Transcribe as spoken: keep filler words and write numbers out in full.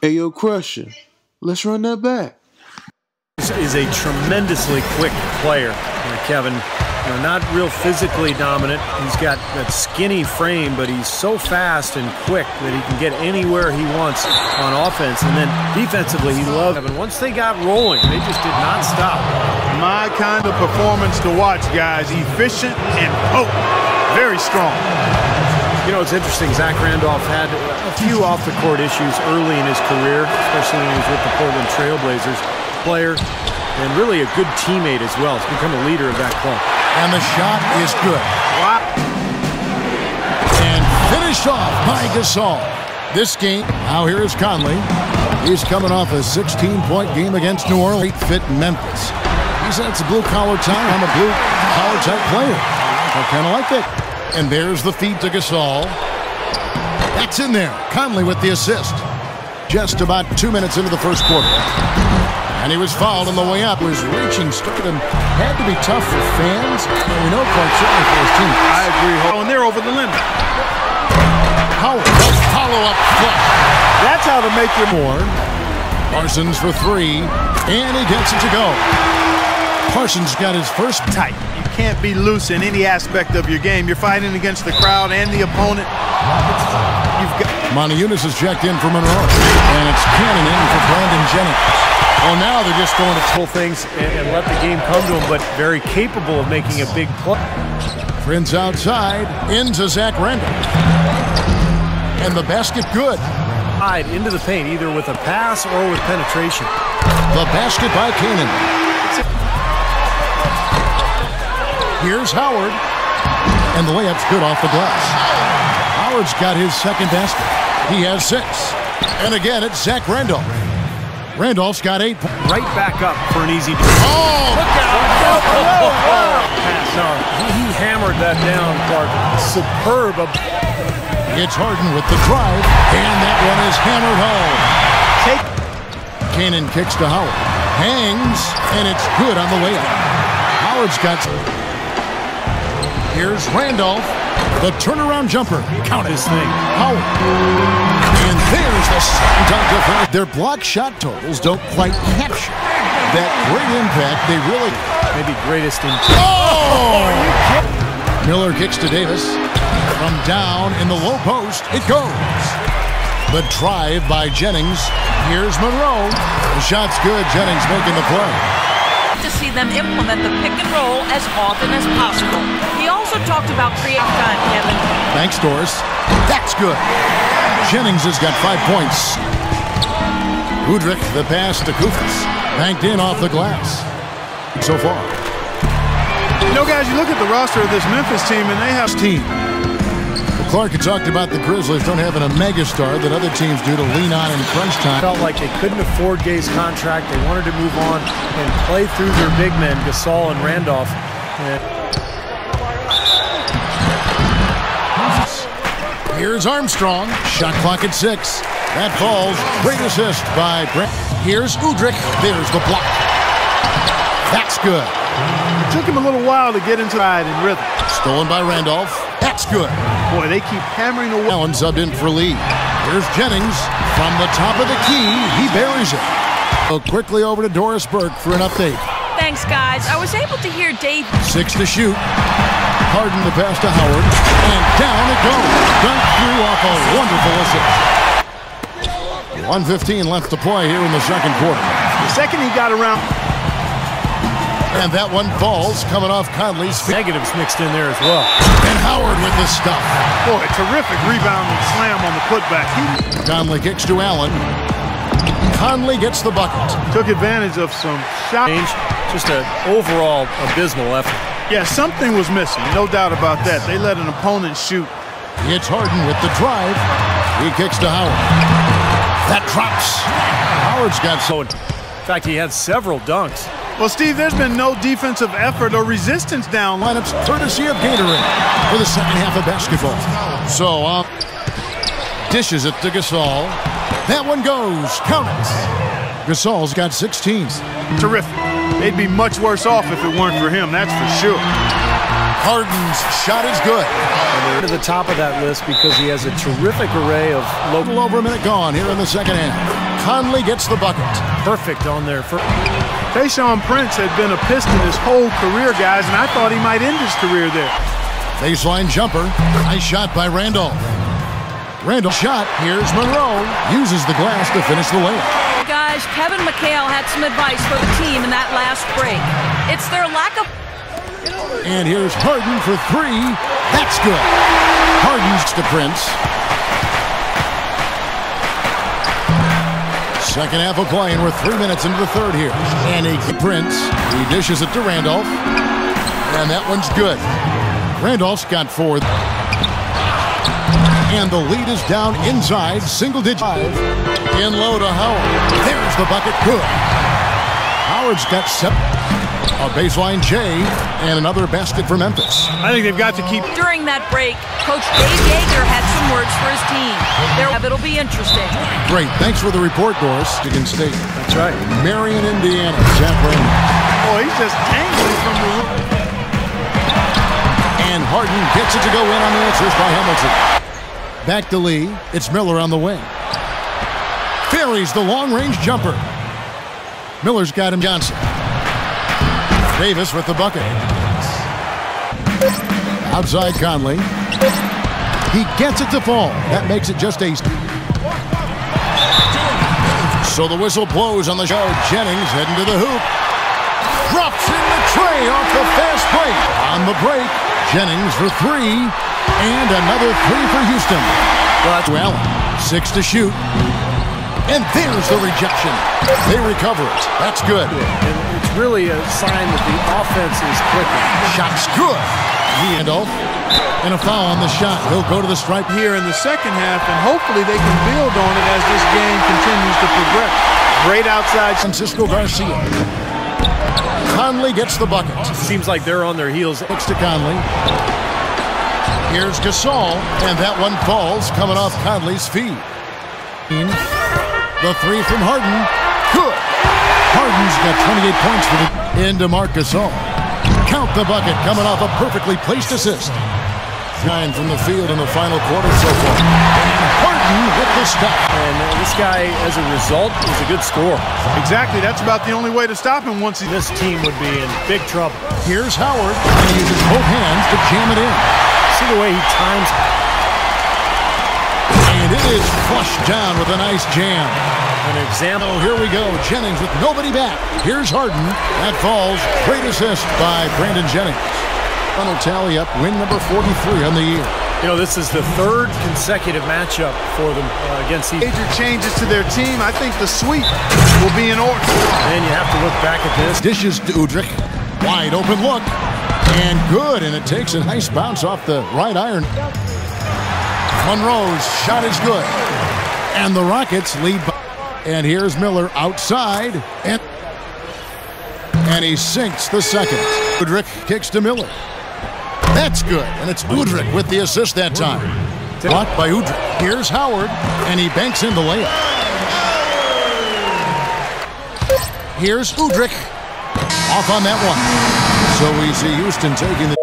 Hey, yo, Crusher, let's run that back. This is a tremendously quick player, Kevin. You know, not real physically dominant. He's got that skinny frame, but he's so fast and quick that he can get anywhere he wants on offense. And then defensively, he loved Kevin. Once they got rolling, they just did not stop. My kind of performance to watch, guys. Efficient and potent. Very strong. You know, it's interesting. Zach Randolph had a few off-the-court issues early in his career, especially when he was with the Portland Trail Blazers. Player and really a good teammate as well. He's become a leader of that club. And the shot is good. Wow. And finished off by Gasol. This game, now here is Conley. He's coming off a sixteen-point game against New Orleans. Fit Memphis. He said it's a blue-collar town. I'm a blue-collar type player. I kind of like that. And there's the feed to Gasol. That's in there. Conley with the assist. Just about two minutes into the first quarter. And he was fouled on the way up. He was reaching straight and had to be tough for fans. And we know quite certainly for his team. I agree. Oh, and they're over the limit. Howard, follow-up flush. That's how to make your more. Parsons for three, and he gets it to go. Parsons got his first tight. You can't be loose in any aspect of your game. You're fighting against the crowd and the opponent. You've got Montiunas is checked in for Monroe, and it's cannon in for Brandon Jennings. Well, now they're just going to pull things and, and let the game come to him, but very capable of making a big play. Friends outside, into Zach Randolph. And the basket good. Hide into the paint, either with a pass or with penetration. The basket by Kanan. Here's Howard. And the layup's good off the glass. Howard's got his second basket. He has six. And again, it's Zach Randolph. Randolph's got eight. Right back up for an easy. Oh! Look out! Oh, oh, oh, oh. Pass on. He, he hammered that down, Clark. Superb. It's Harden with the drive, and that one is hammered home. Take. Kanan kicks to Howard. Hangs, and it's good on the way up. Howard's got. Here's Randolph. The turnaround jumper. Count his thing. Howard. And there's the second dunk of it. Their block shot totals don't quite capture that great impact. They really maybe greatest in. Oh! Miller kicks to Davis from down in the low post. It goes. The drive by Jennings. Here's Monroe. The shot's good. Jennings making the play. To see them implement the pick and roll as often as possible. He also talked about creating time, Kevin. Thanks, Doris. That's good. Jennings has got five points. Udrich, the pass to Koufos. Banked in off the glass. So far. You know, guys, you look at the roster of this Memphis team, and they have... team. Well, Clark had talked about the Grizzlies don't have a megastar that other teams do to lean on in crunch time. Felt like they couldn't afford Gay's contract. They wanted to move on and play through their big men, Gasol and Randolph. And... Here's Armstrong. Shot clock at six. That falls. Great assist by Brent. Here's Udrich. There's the block. That's good. It took him a little while to get inside and rhythm. Stolen by Randolph. That's good. Boy, they keep hammering away. Allen subbed in for Lee. Here's Jennings. From the top of the key, he buries it. So quickly over to Doris Burke for an update. Thanks, guys. I was able to hear Dave. Six to shoot. Harden the pass to Howard, and down it goes. Dunk through off a wonderful assist. one fifteen left to play here in the second quarter. The second he got around. And that one falls, coming off Conley's. Negatives mixed in there as well. And Howard with the stuff. Boy, a terrific rebound and slam on the putback. He... Conley kicks to Allen. Conley gets the bucket. Took advantage of some shot. Just an overall abysmal effort. Yeah, something was missing, no doubt about that. They let an opponent shoot. It's Harden with the drive. He kicks to Howard. That drops. Howard's got so. In fact, he had several dunks. Well, Steve, there's been no defensive effort or resistance down. Lineups courtesy of Gatorade for the second half of basketball. So, uh, dishes it to Gasol. That one goes. Count it. Gasol's got sixteen. Terrific. They'd be much worse off if it weren't for him, that's for sure. Harden's shot is good. And to the top of that list because he has a terrific array of... Local over a minute gone here in the second half. Conley gets the bucket. Perfect on there. For Tayshaun Prince had been a Piston his whole career, guys, and I thought he might end his career there. Baseline jumper. Nice shot by Randolph. Randolph shot. Here's Monroe. Uses the glass to finish the layup. Guys, Kevin McHale had some advice for the team in that last break. It's their lack of... And here's Harden for three. That's good. Harden's to Prince. Second half of play, and we're three minutes into the third here. And he Prince. He dishes it to Randolph. And that one's good. Randolph's got four. And the lead is down inside. Single digit. In low to Howard. There's the bucket. Good. Howard's got seven. A baseline J and another basket for Memphis. I think they've got to keep. During that break, Coach Dave Joerger had some words for his team. There, it'll be interesting. Great. Thanks for the report, Doris. Against State. That's right. Marion, Indiana. Zach Randolph. Oh, he's just angry from the loop. And Harden gets it to go in on the answers by Hamilton. Back to Lee. It's Miller on the wing. Ferries the long-range jumper. Miller's got him. Johnson. Davis with the bucket. Outside Conley. He gets it to fall. That makes it just a... So the whistle blows on the show. Jennings heading to the hoop. Drops in the tray off the fast break. On the break, Jennings for three. And another three for Houston. Well, six to shoot. And there's the rejection. They recover it. That's good. And it's really a sign that the offense is clicking. Shot's good. Randolph. And a foul on the shot. He'll go to the stripe here in the second half, and hopefully they can build on it as this game continues to progress. Great outside. Francisco Garcia. Conley gets the bucket. Seems like they're on their heels. Looks to Conley. Here's Gasol. And that one falls coming off Conley's feet. The three from Harden. Good. Harden's got twenty-eight points for the end to Marc Gasol. Count the bucket coming off a perfectly placed assist. Nine from the field in the final quarter so far. Harden with the stop. And uh, this guy, as a result, is a good scorer. Exactly. That's about the only way to stop him once he... This team would be in big trouble. Here's Howard. And he uses both hands to jam it in. See the way he times it. It is flushed down with a nice jam. An example. Oh, here we go. Jennings with nobody back. Here's Harden. That falls. Great assist by Brandon Jennings. Final tally up. Win number forty-three on the year. You know, this is the third consecutive matchup for them uh, against these. Major changes to their team. I think the sweep will be in order. And you have to look back at this. Dishes to Udrich. Wide open look. And good. And it takes a nice bounce off the right iron. Monroe's shot is good. And the Rockets lead by. And here's Miller outside. And, and he sinks the second. Udrich kicks to Miller. That's good. And it's Udrich with the assist that time. Blocked by Udrich. Here's Howard. And he banks in the layup. Here's Udrich. Off on that one. So we see Houston taking the...